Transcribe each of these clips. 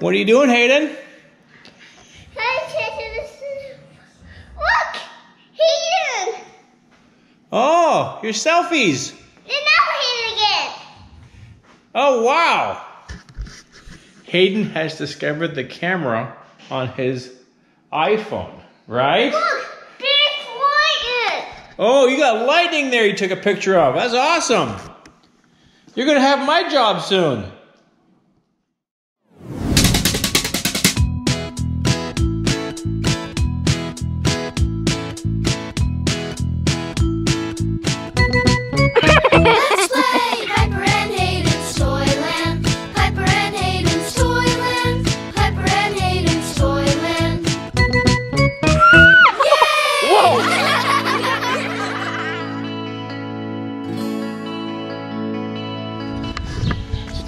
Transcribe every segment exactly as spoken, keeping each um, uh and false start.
What are you doing, Hayden? Look, Hayden. Oh, your selfies. And now Hayden again. Oh wow! Hayden has discovered the camera on his iPhone, right? Look, there's lightning. Oh, you got lightning there. You took a picture of. That's awesome. You're gonna have my job soon.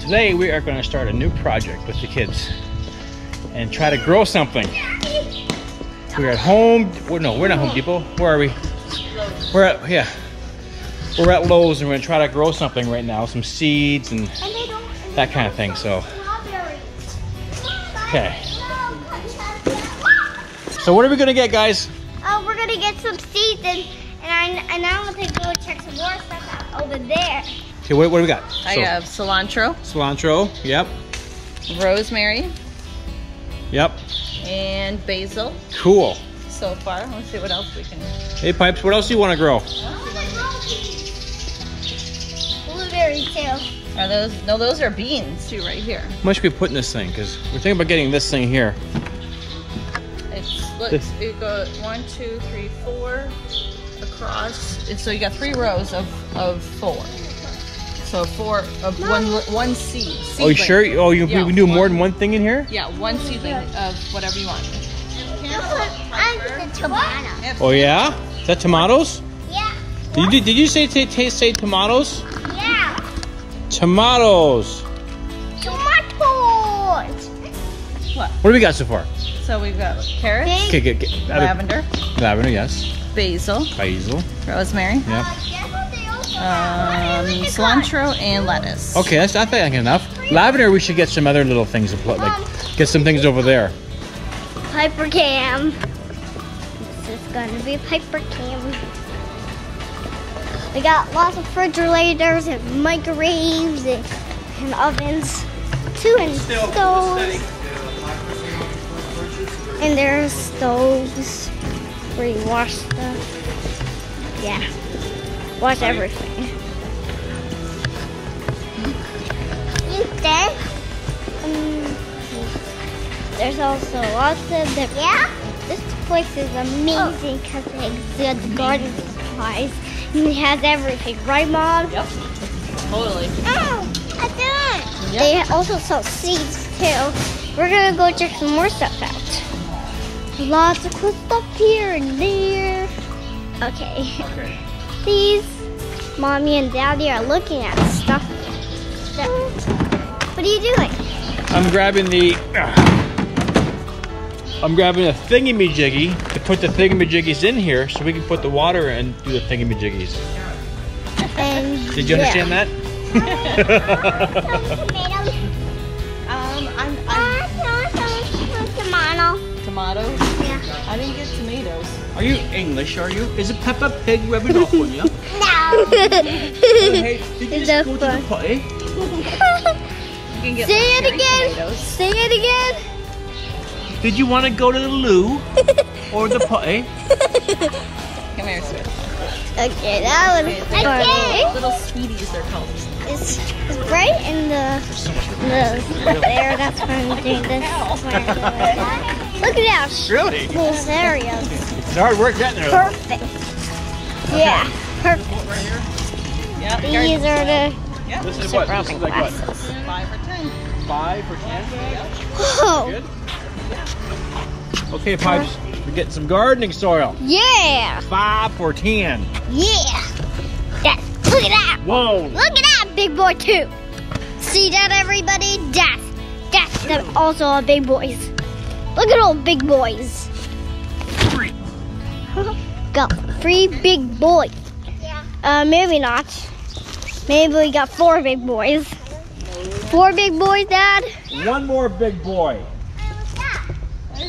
Today we are going to start a new project with the kids and try to grow something. We're at home. No, we're not Home Depot. Where are we? Lowe's. We're at yeah. We're at Lowe's and we're going to try to grow something right now, some seeds and, and, they don't, and that kind of thing. So okay. So what are we going to get, guys? Oh, uh, we're going to get some seeds and and I and I want to go check some more stuff out over there. Okay, wait, what do we got? I so, have cilantro. Cilantro, yep. Rosemary. Yep. And basil. Cool. So far, let's see what else we can. Hey, Pipes, what else do you want to grow? I want to grow blueberry too. Are those? No, those are beans too, right here. How much should we put in this thing? Because we're thinking about getting this thing here. It's look. This. It goes one, two, three, four across, and so you got three rows of of four. So four of one one seed. Seedling. Oh, you sure? Oh, you, yeah, we can do one, more than one thing in here? Yeah, one seedling of whatever you want. Oh yeah? Is that tomatoes? Yeah. Did you, did you say say, say say tomatoes? Yeah. Tomatoes. Tomatoes. What? What do we got so far? So we've got carrots. Okay, get, get, lavender. Lavender, yes. Basil. Basil. Rosemary. Yep. Um, cilantro and lettuce. Okay, that's not bad enough. Lavender, we should get some other little things to put, like get some things over there. Piper cam. This is gonna be Piper cam. We got lots of refrigerators and microwaves and, and ovens, too, and stoves. And there's stoves where you wash stuff. Yeah. Watch everything. You think? Um, there's also lots of the. Yeah? This place is amazing because oh. it exhibits garden supplies. And it has everything, right, Mom? Yep. Totally. Oh, I do it. Yep. They also sell seeds, too. We're going to go check some more stuff out. Lots of cool stuff here and there. Okay. Okay. These, Mommy and Daddy are looking at stuff. So, what are you doing? I'm grabbing the. Uh, I'm grabbing a thingy-me-jiggy to put the thingy-me-jiggies in here, so we can put the water and do the thingy-me-jiggies. And did you yeah. understand that? Tomatoes. um, I'm. I'm tomato. Tomatoes. Yeah. I didn't get tomatoes. Are you English, are you? Is a Peppa Pig rubbing off on you? No! Hey, did you just go fun. to the potty? You can get Say it again! Tomatoes. Say it again! Did you want to go to the loo? Or the potty? Come here, sweet. Okay, that was okay, funny. Okay. Little sweeties, they're called. It's, it's right in the... So the there, that's why I'm doing this. Look at how really? Those areas. It's hard work getting there. Perfect. Yeah, okay. perfect. Right here? Yeah, These are the yeah. this is what? This is like what? Five or ten. Five or ten? Whoa. Good. Okay, Pipes, we're getting some gardening soil. Yeah. Five or ten. Yeah. That, look at that. Whoa. Look at that, big boy, too. See that, everybody? That's, that's them also our big boys. Look at all big boys. Three. Got three big boys. Yeah. Uh, maybe not. Maybe we got four big boys. Four big boys, Dad? One more big boy.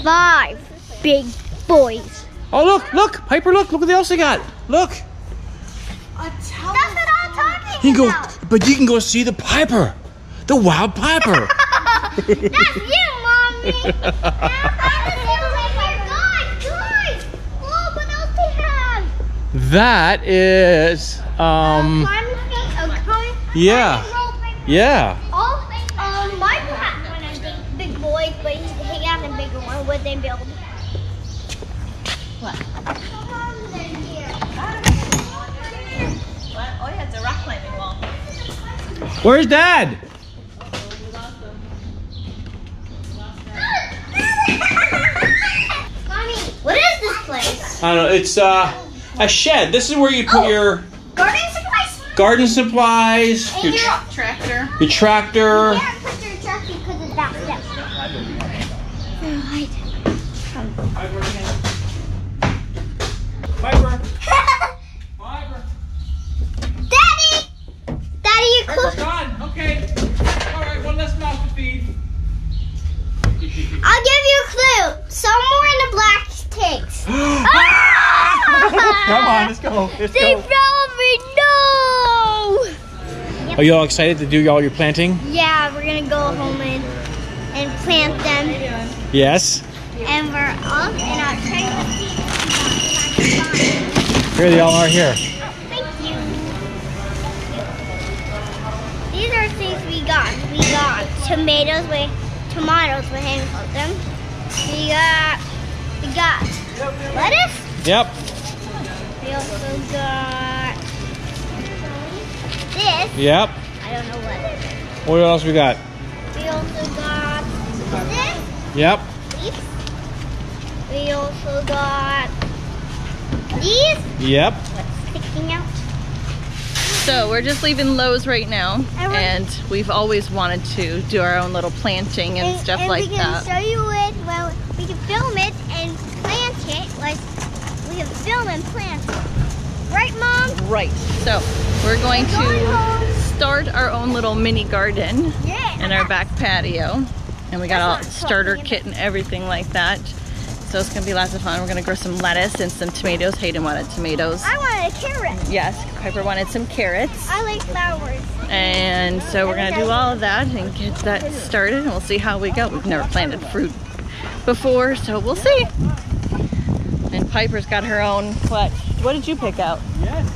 Five big boys. Oh, look, look, Piper, look, look what else they got. Look. That's what I'm talking he about. Go, but you can go see the Piper, the wild Piper. That's you, Mommy. Guys, guys, look what else they have. That is, um, yeah, yeah. Um, my hat one I think big boys, but he got the bigger one. What they build? What? Oh yeah, it's a rock climbing wall. Where's Dad? Mommy, what is this place? I don't know. It's uh, a shed. This is where you put oh, your garden supplies. Garden supplies. And your your tra tractor. Your tractor. You can't put your tractor because it's that step. Piper. Piper. Daddy. Daddy, you're close. Piper's gone. Okay. All right. One less mouth to feed. I'll give you a clue. Somewhere in the black tanks. Ah! Come on, let's go. Let's they go. Fell over. No. Yep. Are you all excited to do all your planting? Yeah, we're gonna go home and and plant them. Yes. And we're off in our trailer. Here they all are. Here. Thank you. These are things we got. We got tomatoes. We. Tomatoes with hanging on them. We got, we got lettuce. Yep. We also got this. Yep. I don't know what it is. What else we got? We also got this. Yep. These. We also got these. Yep. What's sticking out? So we're just leaving Lowe's right now, and we've always wanted to do our own little planting and, and stuff and like that. We can that. show you it, well, we can film it and plant it, like we can film and plant it. Right, Mom? Right, so we're going, we're going to home. start our own little mini garden yeah. in our back patio. And we got a starter kit and everything like that. So it's gonna be lots of fun. We're gonna grow some lettuce and some tomatoes. Hayden wanted tomatoes. I wanted a carrot. Yes, Piper wanted some carrots. I like flowers. And so we're gonna do all of that and get that started, and we'll see how we go. We've never planted fruit before, so we'll see. And Piper's got her own, what? What did you pick out? Yes,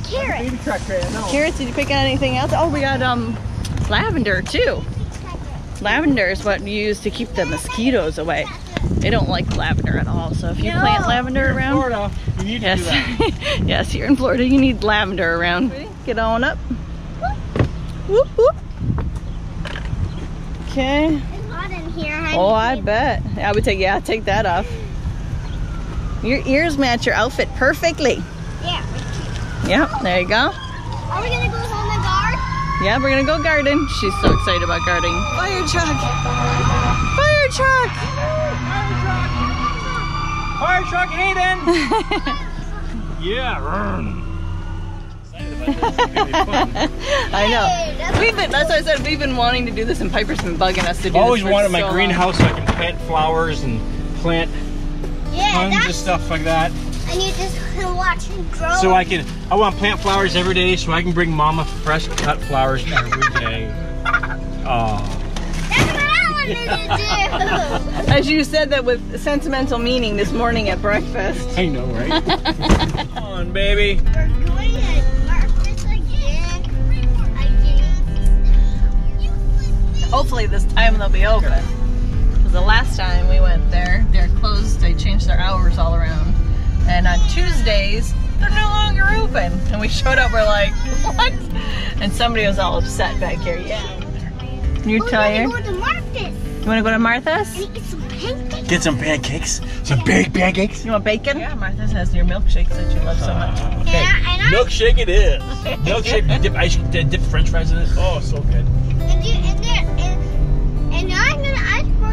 carrots. Carrots, did you pick out anything else? Oh, we got um, lavender too. Lavender is what you use to keep the mosquitoes away. They don't like lavender at all, so if you no. plant lavender around, Florida, you need to yes, do that. Yes, here in Florida, you need lavender around. Ready? Get on up. Whoop, whoop. Okay. It's hot in here. I oh, I bet. I would take. Yeah, take that off. Your ears match your outfit perfectly. Yeah. Yeah. There you go. Are we gonna go on the guard? Yeah, we're gonna go garden. She's so excited about gardening. Fire truck. Fire truck. Fire truck, Hayden! Yeah, run. I know. We've been, that's what I said, we've been wanting to do this, and Piper's been bugging us to do I've always this wanted so my greenhouse long. so I can plant flowers and plant yeah, tons of stuff like that. And you just can watch it grow. So I can, I want to plant flowers every day so I can bring Mama fresh cut flowers every day. Oh. As you said that with sentimental meaning this morning at breakfast. I know, right? Come on, baby. We're going at breakfast again. again. Hopefully this time they'll be open. Because the last time we went there, they're closed. They changed their hours all around. And on Tuesdays, they're no longer open. And we showed up, we're like, what? And somebody was all upset back here. Yeah. You're we're tired? Go to Martha's. You want to go to Martha's? And get some pancakes. Get some pancakes? Some baked pancakes? You want bacon? Yeah, Martha's has your milkshakes that you love so much. Uh, okay. Yeah, and I... Milkshake it is. Milkshake, dip, ice, dip french fries in it. Oh, so good. And, you, and, there, and, and I'm going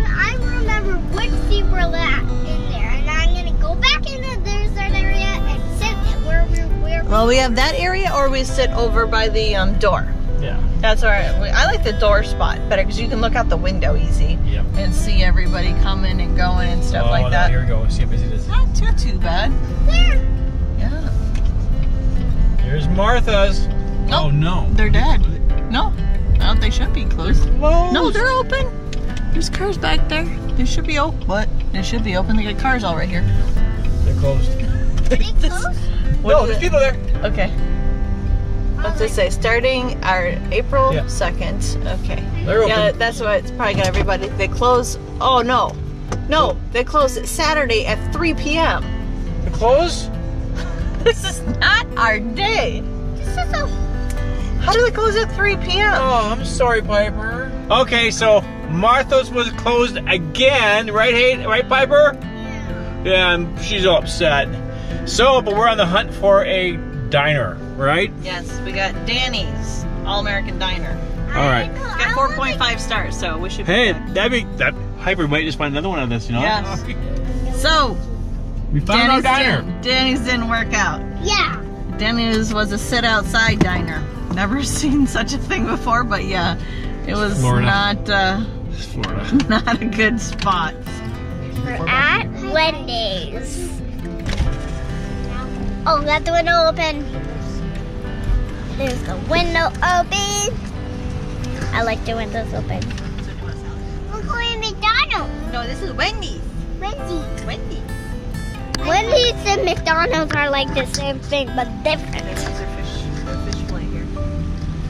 to, I remember which seat we're at in there. And I'm going to go back in the desert area and sit where we're. Where well, we have that area or we sit over by the um, door. Yeah. That's all right. I like the door spot better because you can look out the window easy yep. and see everybody coming and going and stuff oh, like that. Here we go. See how busy it is. Not too, too bad. Yeah. Here's Martha's. Oh, oh no. They're dead. No. No, they should be closed. They're closed. No, they're open. There's cars back there. They should be open. What? They should be open. They got cars all right here. They're closed. Are they closed? No, there's people there. Okay. What's it say? Starting our April yeah. second. Okay. They're yeah, open. That's what it's probably got everybody. They close. Oh no, no, they close Saturday at three P M They close? This is not our day. This is a. How do they close at three P M? Oh, I'm sorry, Piper. Okay, so Martha's was closed again, right? Hey, right, Piper? Yeah. Yeah, she's all upset. So, but we're on the hunt for a diner, right? Yes, we got Danny's All-American Diner. All right. It's got four point five stars, so we should. Hey, be that'd be that. Hyper might just find another one of this, you know? Yes. So we found Danny's our diner. Did, Danny's didn't work out. Yeah. Danny's was a sit outside diner. Never seen such a thing before, but yeah, it was Florida. not uh, Florida. Not a good spot. We're at Wendy's. Oh, got the window open. There's the window open. I like the windows open. We're going to McDonald's. No, this is Wendy's. Wendy's. Wendy's. Wendy's and McDonald's are like the same thing, but different. And there's a fish, a fish play here.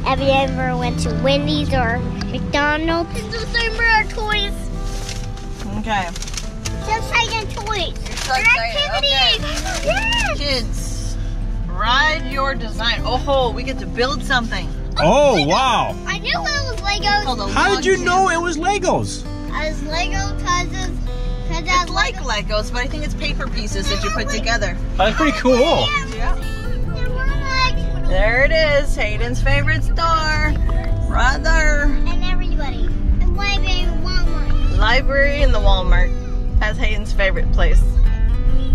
Have you ever went to Wendy's or McDonald's? It's the same for our toys. Okay. Just like the toys. So okay. Yes. Kids, ride your design. Oh, we get to build something. Oh, oh wow. I knew it was Legos. How did you kid. know it was Legos? I was Lego because it's, cause it's like Legos. Legos, but I think it's paper pieces that you put together. That's pretty cool. Yeah. There it is, Hayden's favorite store. Brother. And everybody. And library and Walmart. Library and the Walmart. That's Hayden's favorite place.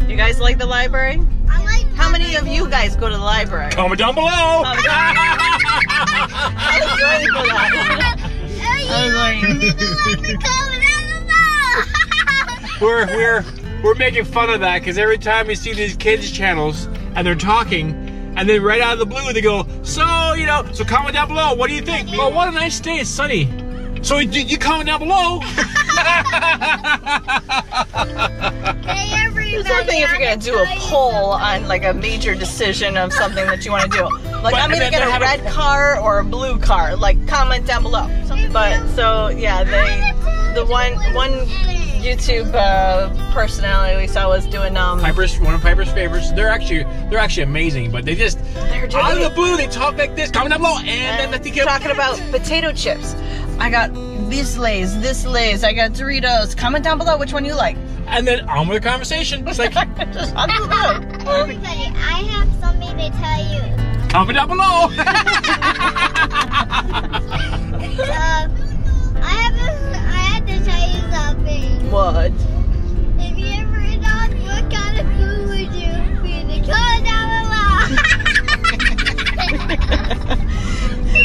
You guys like the library? I like the How many library. of you guys go to the library? Comment down below! We're we're we're making fun of that because every time we see these kids' channels and they're talking, and then right out of the blue they go, so you know, so comment down below, what do you think? Well, what a nice day, it's sunny. So you, you comment down below. Hey, it's one thing if you're gonna do a poll on like a major decision of something that you want to do, like but I'm gonna get a red a... car or a blue car. Like comment down below. But so yeah, they the one one YouTube uh, personality we saw was doing um Piper's one of Piper's favorites. They're actually they're actually amazing, but they just doing, out of the blue they talk like this. Comment down below, and, and then they keep talking about potato chips. I got these Lays, this Lays, I got Doritos. Comment down below which one you like. And then on with the conversation. It's like, just on the below. Everybody, I have something to tell you. Comment down below. um, I, have a, I have to tell you something. What? If you ever read on, what kind of food would you be? Comment down below.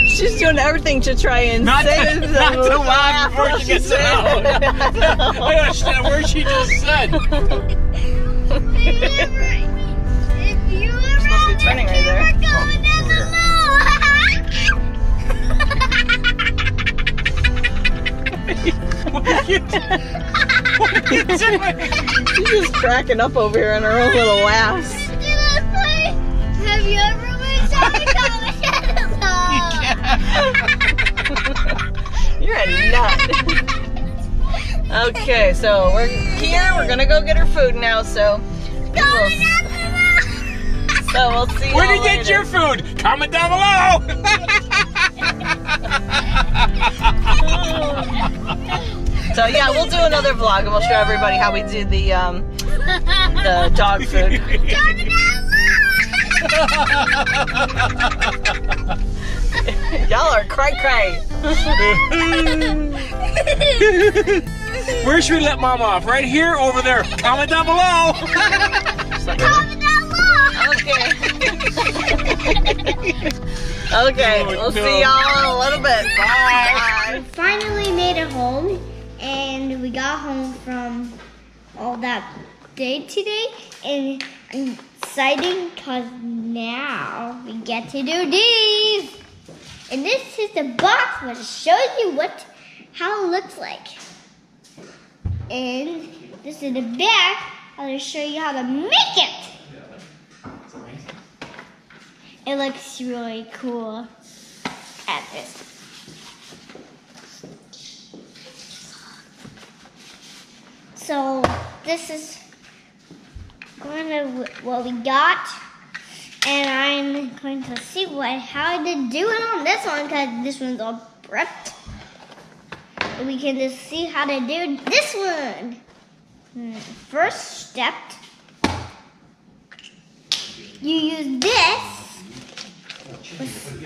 She's doing everything to try and not save to, not to laugh before she gets out. I understand where she just said. If you were around the camera going down below. What are you doing? What are you doing? She's just cracking up over here on her own little laughs. Have you ever been trying to comment? You're a nut. Okay, so we're here. We're gonna go get her food now. So, we will, so we'll see. Where did you get your food? Comment down below. So yeah, we'll do another vlog and we'll show everybody how we do the um, the dog food. Y'all are cray cray. Where should we let mom off? Right here, over there. Comment down below. Comment down below. Okay. Okay, we'll see y'all in a little bit. Bye. We finally made it home, and we got home from all that day today, and I'm excited because now we get to do these. And this is the box which shows you what how it looks like. And this is the bag. I'm going to show you how to make it. It looks really cool at this. So this is kind of what we got. And I'm going to see what how to do it on this one because this one's all prepped. We can just see how to do this one. First step, you use this.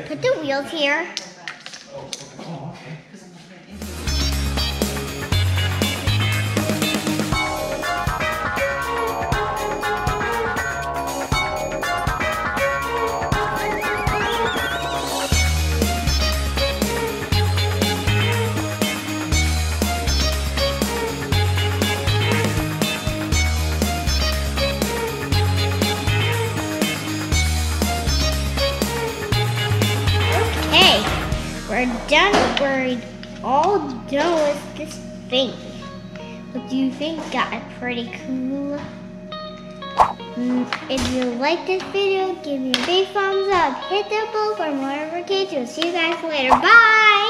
Put the wheels here. We're done, we're all done with this thing. What do you think? Got it pretty cool. If you like this video, give me a big thumbs up. Hit the bell for more notifications. See you guys later. Bye!